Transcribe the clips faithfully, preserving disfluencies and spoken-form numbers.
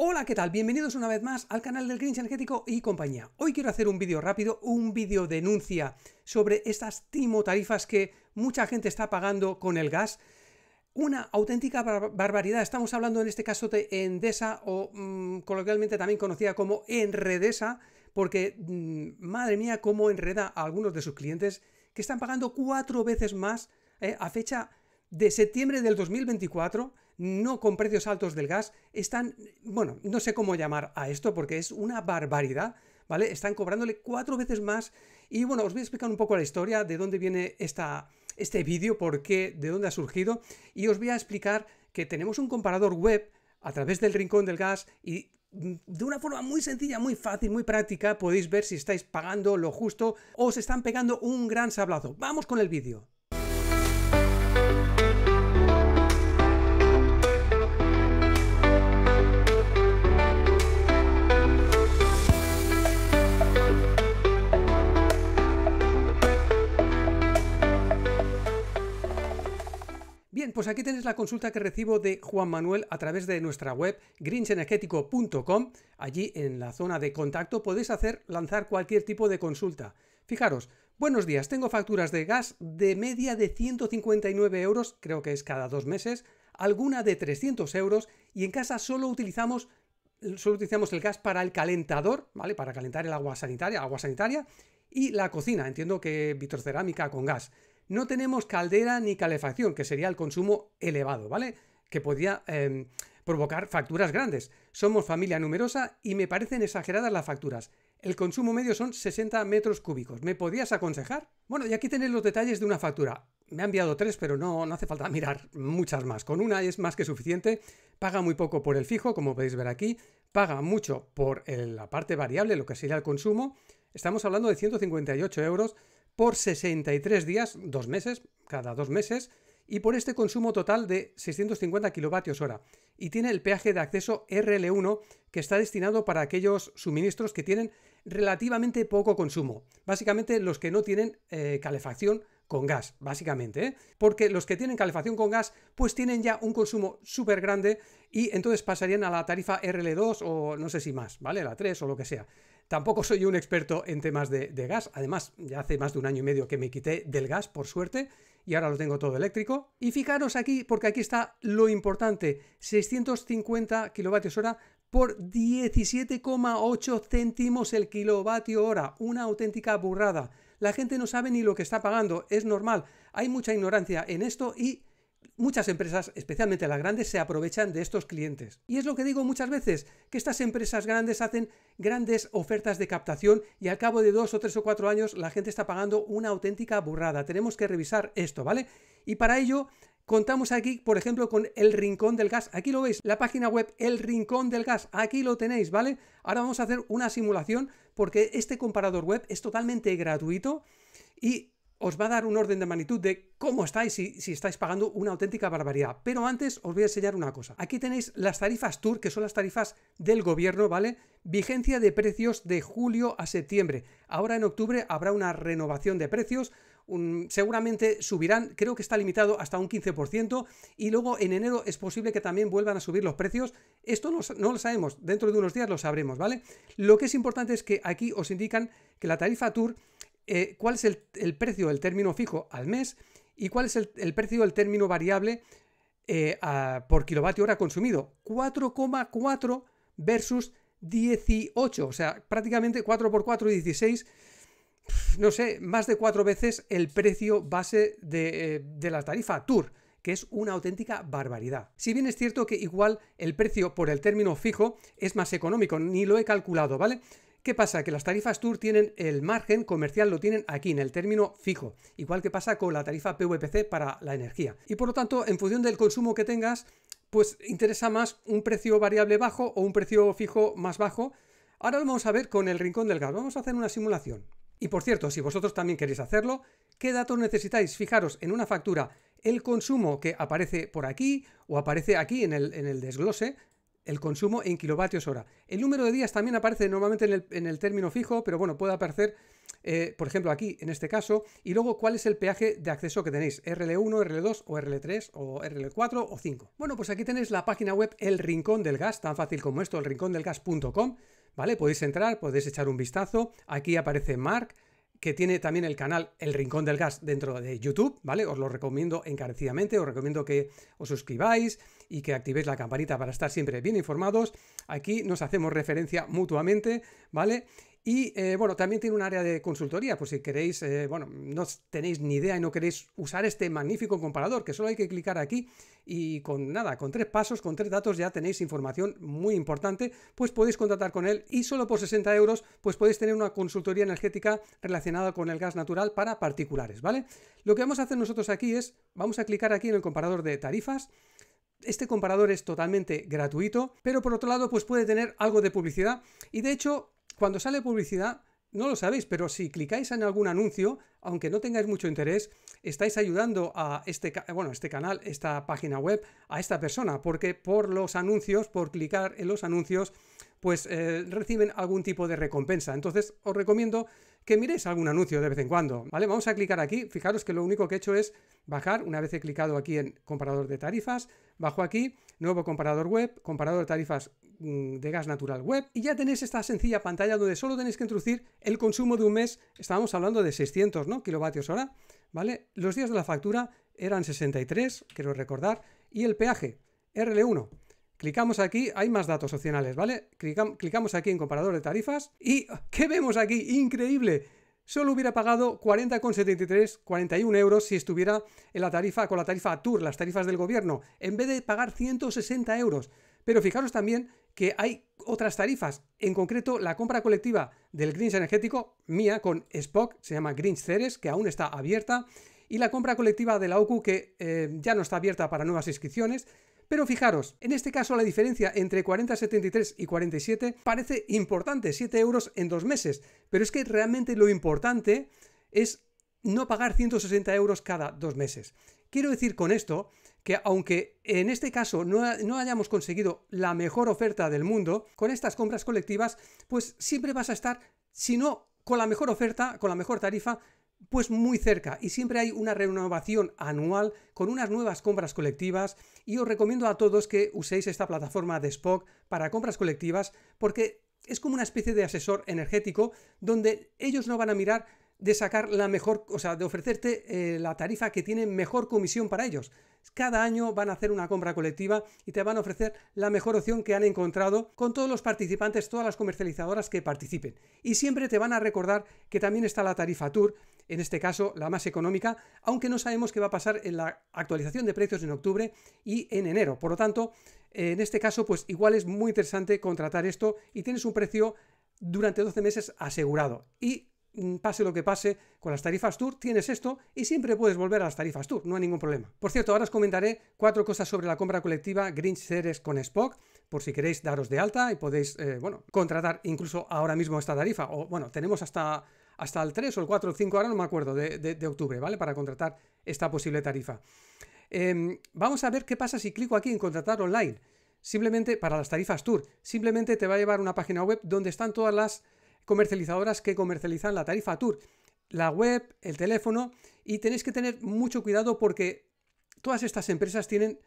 Hola, ¿qué tal? Bienvenidos una vez más al canal del Grinch Energético y compañía. Hoy quiero hacer un vídeo rápido, un vídeo denuncia sobre estas timo tarifas que mucha gente está pagando con el gas. Una auténtica bar barbaridad. Estamos hablando en este caso de Endesa o mmm, coloquialmente también conocida como Enredesa, porque mmm, madre mía cómo enreda a algunos de sus clientes que están pagando cuatro veces más eh, a fecha de septiembre del dos mil veinticuatro, no con precios altos del gas, están, bueno, no sé cómo llamar a esto porque es una barbaridad, ¿vale? Están cobrándole cuatro veces más y, bueno, os voy a explicar un poco la historia de dónde viene esta, este vídeo, por qué, de dónde ha surgido, y os voy a explicar que tenemos un comparador web a través del Rincón del Gas y de una forma muy sencilla, muy fácil, muy práctica podéis ver si estáis pagando lo justo o os están pegando un gran sablazo. ¡Vamos con el vídeo! Bien, pues aquí tenéis la consulta que recibo de Juan Manuel a través de nuestra web grinch energético punto com. Allí en la zona de contacto podéis hacer lanzar cualquier tipo de consulta. Fijaros, buenos días, tengo facturas de gas de media de ciento cincuenta y nueve euros, creo que es cada dos meses, alguna de trescientos euros y en casa solo utilizamos, solo utilizamos el gas para el calentador, ¿vale? Para calentar el agua sanitaria, agua sanitaria y la cocina, entiendo que vitrocerámica con gas. No tenemos caldera ni calefacción, que sería el consumo elevado, ¿vale? Que podría eh, provocar facturas grandes. Somos familia numerosa y me parecen exageradas las facturas. El consumo medio son sesenta metros cúbicos. ¿Me podrías aconsejar? Bueno, y aquí tenéis los detalles de una factura. Me ha enviado tres, pero no, no hace falta mirar muchas más. Con una es más que suficiente. Paga muy poco por el fijo, como podéis ver aquí. Paga mucho por el, la parte variable, lo que sería el consumo. Estamos hablando de ciento cincuenta y ocho euros. Por sesenta y tres días, dos meses, cada dos meses, y por este consumo total de seiscientos cincuenta kilovatios hora. Y tiene el peaje de acceso R L uno, que está destinado para aquellos suministros que tienen relativamente poco consumo. Básicamente los que no tienen eh, calefacción con gas, básicamente, ¿eh? Porque los que tienen calefacción con gas, pues tienen ya un consumo súper grande y entonces pasarían a la tarifa R L dos o no sé si más, ¿vale? La tres o lo que sea. Tampoco soy un experto en temas de, de gas, además ya hace más de un año y medio que me quité del gas, por suerte, y ahora lo tengo todo eléctrico. Y fijaros aquí, porque aquí está lo importante, seiscientos cincuenta kilovatios hora por diecisiete coma ocho céntimos el kilovatio hora, una auténtica burrada. La gente no sabe ni lo que está pagando, es normal, hay mucha ignorancia en esto y muchas empresas, especialmente las grandes, se aprovechan de estos clientes. Y es lo que digo muchas veces, que estas empresas grandes hacen grandes ofertas de captación y al cabo de dos o tres o cuatro años la gente está pagando una auténtica burrada. Tenemos que revisar esto, ¿vale? Y para ello contamos aquí, por ejemplo, con El Rincón del Gas. Aquí lo veis, la página web El Rincón del Gas. Aquí lo tenéis, ¿vale? Ahora vamos a hacer una simulación porque este comparador web es totalmente gratuito y os va a dar un orden de magnitud de cómo estáis si, si estáis pagando una auténtica barbaridad. Pero antes os voy a enseñar una cosa. Aquí tenéis las tarifas T U R, que son las tarifas del gobierno, ¿vale? Vigencia de precios de julio a septiembre. Ahora en octubre habrá una renovación de precios. Un, seguramente subirán, creo que está limitado hasta un quince por ciento y luego en enero es posible que también vuelvan a subir los precios. Esto no, no lo sabemos, dentro de unos días lo sabremos, ¿vale? Lo que es importante es que aquí os indican que la tarifa T U R, Eh, cuál es el, el precio del término fijo al mes y cuál es el, el precio del término variable eh, a, por kilovatio hora consumido. cuatro coma cuatro versus dieciocho, o sea, prácticamente cuatro por cuatro, dieciséis, no sé, más de cuatro veces el precio base de, de la tarifa T U R, que es una auténtica barbaridad. Si bien es cierto que igual el precio por el término fijo es más económico, ni lo he calculado, ¿vale? ¿Qué pasa? Que las tarifas T U R tienen el margen comercial, lo tienen aquí, en el término fijo, igual que pasa con la tarifa P V P C para la energía. Y por lo tanto, en función del consumo que tengas, pues interesa más un precio variable bajo o un precio fijo más bajo. Ahora lo vamos a ver con El Rincón del Gas, vamos a hacer una simulación. Y por cierto, si vosotros también queréis hacerlo, ¿qué datos necesitáis? Fijaros, en una factura, el consumo que aparece por aquí o aparece aquí en el, en el desglose, el consumo en kilovatios hora. El número de días también aparece normalmente en el, en el término fijo, pero bueno, puede aparecer, eh, por ejemplo, aquí, en este caso, y luego cuál es el peaje de acceso que tenéis, R L uno, R L dos, o R L tres, o R L cuatro, o cinco. Bueno, pues aquí tenéis la página web El Rincón del Gas, tan fácil como esto, el rincón del gas punto com, ¿vale? Podéis entrar, podéis echar un vistazo, aquí aparece Marc, que tiene también el canal El Rincón del Gas dentro de YouTube, ¿vale? Os lo recomiendo encarecidamente, os recomiendo que os suscribáis y que activéis la campanita para estar siempre bien informados. Aquí nos hacemos referencia mutuamente, ¿vale? Y, eh, bueno, también tiene un área de consultoría, por si queréis, eh, bueno, no tenéis ni idea y no queréis usar este magnífico comparador, que solo hay que clicar aquí y con nada, con tres pasos, con tres datos ya tenéis información muy importante, pues podéis contratar con él y solo por sesenta euros, pues podéis tener una consultoría energética relacionada con el gas natural para particulares, ¿vale? Lo que vamos a hacer nosotros aquí es, vamos a clicar aquí en el comparador de tarifas. Este comparador es totalmente gratuito, pero por otro lado, pues puede tener algo de publicidad y de hecho, cuando sale publicidad, no lo sabéis, pero si clicáis en algún anuncio, aunque no tengáis mucho interés, estáis ayudando a este, bueno, este canal, esta página web, a esta persona, porque por los anuncios, por clicar en los anuncios, pues eh, reciben algún tipo de recompensa. Entonces, os recomiendo que miréis algún anuncio de vez en cuando, ¿vale? Vamos a clicar aquí. Fijaros que lo único que he hecho es bajar. Una vez he clicado aquí en comparador de tarifas, bajo aquí, nuevo comparador web, comparador de tarifas de gas natural web, y ya tenéis esta sencilla pantalla donde solo tenéis que introducir el consumo de un mes. Estábamos hablando de seiscientos, ¿no?, kilovatios hora, ¿vale? Los días de la factura eran sesenta y tres, quiero recordar, y el peaje, R L uno. Clicamos aquí, hay más datos opcionales, ¿vale? Clicam- clicamos aquí en comparador de tarifas y ¿qué vemos aquí? ¡Increíble! Solo hubiera pagado cuarenta con setenta y tres, cuarenta y un euros si estuviera en la tarifa, con la tarifa Tour, las tarifas del gobierno, en vez de pagar ciento sesenta euros. Pero fijaros también que hay otras tarifas, en concreto la compra colectiva del Grinch Energético, mía, con Spock, se llama Grinch Ceres, que aún está abierta, y la compra colectiva de la O C U, que eh, ya no está abierta para nuevas inscripciones. Pero fijaros, en este caso la diferencia entre cuarenta setenta y tres y cuarenta y siete parece importante, siete euros en dos meses, pero es que realmente lo importante es no pagar ciento sesenta euros cada dos meses. Quiero decir con esto que aunque en este caso no, no hayamos conseguido la mejor oferta del mundo, con estas compras colectivas, pues siempre vas a estar, si no con la mejor oferta, con la mejor tarifa, pues muy cerca, y siempre hay una renovación anual con unas nuevas compras colectivas, y os recomiendo a todos que uséis esta plataforma de Spock para compras colectivas, porque es como una especie de asesor energético donde ellos no van a mirar de sacar la mejor, o sea, de ofrecerte eh, la tarifa que tiene mejor comisión para ellos. Cada año van a hacer una compra colectiva y te van a ofrecer la mejor opción que han encontrado con todos los participantes, todas las comercializadoras que participen. Y siempre te van a recordar que también está la tarifa Tour, en este caso la más económica, aunque no sabemos qué va a pasar en la actualización de precios en octubre y en enero. Por lo tanto, en este caso, pues igual es muy interesante contratar esto y tienes un precio durante doce meses asegurado. Y pase lo que pase con las tarifas Tour, tienes esto y siempre puedes volver a las tarifas Tour, no hay ningún problema. Por cierto, ahora os comentaré cuatro cosas sobre la compra colectiva Grinch Series con Spock, por si queréis daros de alta y podéis, eh, bueno, contratar incluso ahora mismo esta tarifa. O bueno, tenemos hasta, hasta el tres o el cuatro o el cinco, ahora no me acuerdo, de, de, de octubre, ¿vale? Para contratar esta posible tarifa. Eh, vamos a ver qué pasa si clico aquí en contratar online. Simplemente para las tarifas Tour, simplemente te va a llevar a una página web donde están todas las comercializadoras que comercializan la tarifa Tour, la web, el teléfono, y tenéis que tener mucho cuidado porque todas estas empresas tienen,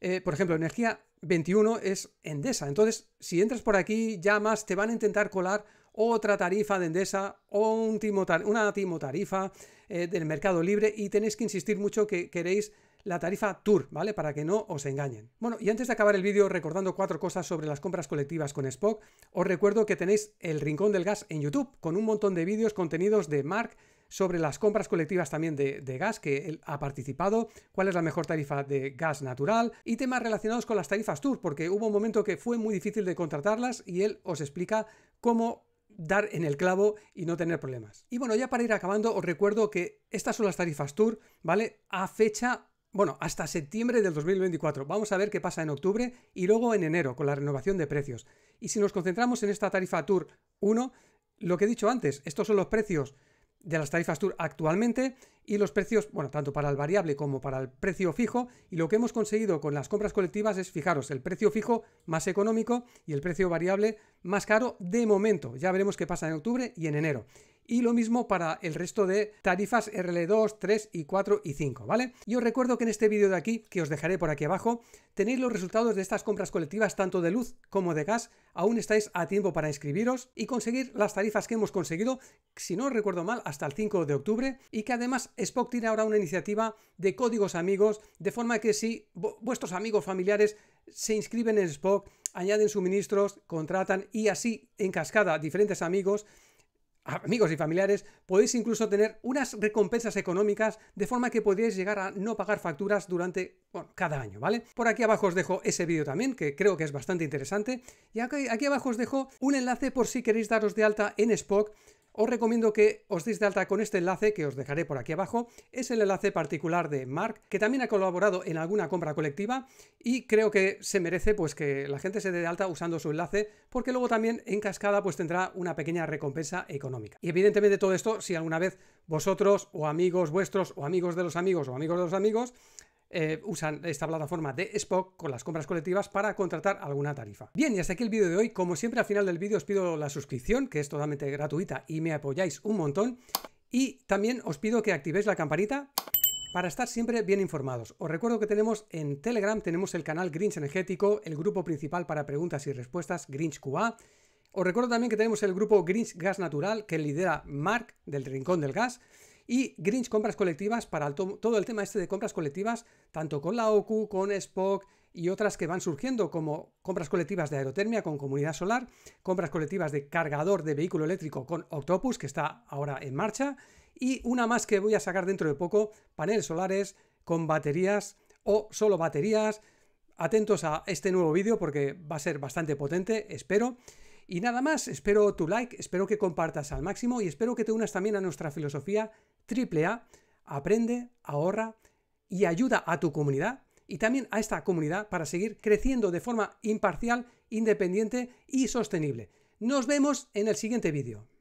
eh, por ejemplo, Energía veintiuno es Endesa, entonces si entras por aquí llamas, te van a intentar colar otra tarifa de Endesa o un timo tar- una timo tarifa eh, del mercado libre, y tenéis que insistir mucho que queréis la tarifa Tour, ¿vale? Para que no os engañen. Bueno, y antes de acabar el vídeo recordando cuatro cosas sobre las compras colectivas con Spock, os recuerdo que tenéis El Rincón del Gas en YouTube con un montón de vídeos, contenidos de Marc sobre las compras colectivas también de, de gas que él ha participado, cuál es la mejor tarifa de gas natural y temas relacionados con las tarifas Tour, porque hubo un momento que fue muy difícil de contratarlas y él os explica cómo dar en el clavo y no tener problemas. Y bueno, ya para ir acabando os recuerdo que estas son las tarifas Tour, ¿vale? A fecha, bueno, hasta septiembre del dos mil veinticuatro. Vamos a ver qué pasa en octubre y luego en enero con la renovación de precios. Y si nos concentramos en esta tarifa Tour uno, lo que he dicho antes, estos son los precios de las tarifas T U R actualmente y los precios, bueno, tanto para el variable como para el precio fijo, y lo que hemos conseguido con las compras colectivas es, fijaros, el precio fijo más económico y el precio variable más caro de momento. Ya veremos qué pasa en octubre y en enero. Y lo mismo para el resto de tarifas R L dos, tres y cuatro y cinco, ¿vale? Y os recuerdo que en este vídeo de aquí, que os dejaré por aquí abajo, tenéis los resultados de estas compras colectivas tanto de luz como de gas. Aún estáis a tiempo para inscribiros y conseguir las tarifas que hemos conseguido, si no recuerdo mal, hasta el cinco de octubre, y que además Spock tiene ahora una iniciativa de códigos amigos, de forma que si vuestros amigos familiares se inscriben en Spock, añaden suministros, contratan y así en cascada diferentes amigos, amigos y familiares, podéis incluso tener unas recompensas económicas, de forma que podéis llegar a no pagar facturas durante, bueno, cada año, ¿vale? Por aquí abajo os dejo ese vídeo también, que creo que es bastante interesante. Y aquí, aquí abajo os dejo un enlace por si queréis daros de alta en Spock. Os recomiendo que os deis de alta con este enlace, que os dejaré por aquí abajo. Es el enlace particular de Marc, que también ha colaborado en alguna compra colectiva, y creo que se merece pues que la gente se dé de alta usando su enlace, porque luego también en cascada pues tendrá una pequeña recompensa económica. Y evidentemente todo esto, si alguna vez vosotros o amigos vuestros o amigos de los amigos o amigos de los amigos Eh, usan esta plataforma de Spock con las compras colectivas para contratar alguna tarifa. Bien, y hasta aquí el vídeo de hoy. Como siempre, al final del vídeo os pido la suscripción, que es totalmente gratuita y me apoyáis un montón, y también os pido que activéis la campanita para estar siempre bien informados. Os recuerdo que tenemos en Telegram, tenemos el canal Grinch Energético, el grupo principal para preguntas y respuestas, Grinch Q A. Os recuerdo también que tenemos el grupo Grinch Gas Natural, que lidera Marc, del Rincón del Gas, y Grinch Compras Colectivas para el to todo el tema este de compras colectivas, tanto con la O C U, con Spock y otras que van surgiendo, como compras colectivas de aerotermia con comunidad solar, compras colectivas de cargador de vehículo eléctrico con Octopus, que está ahora en marcha, y una más que voy a sacar dentro de poco, paneles solares con baterías o solo baterías. Atentos a este nuevo vídeo porque va a ser bastante potente, espero. Y nada más, espero tu like, espero que compartas al máximo y espero que te unas también a nuestra filosofía triple A, aprende, ahorra y ayuda a tu comunidad y también a esta comunidad para seguir creciendo de forma imparcial, independiente y sostenible. Nos vemos en el siguiente vídeo.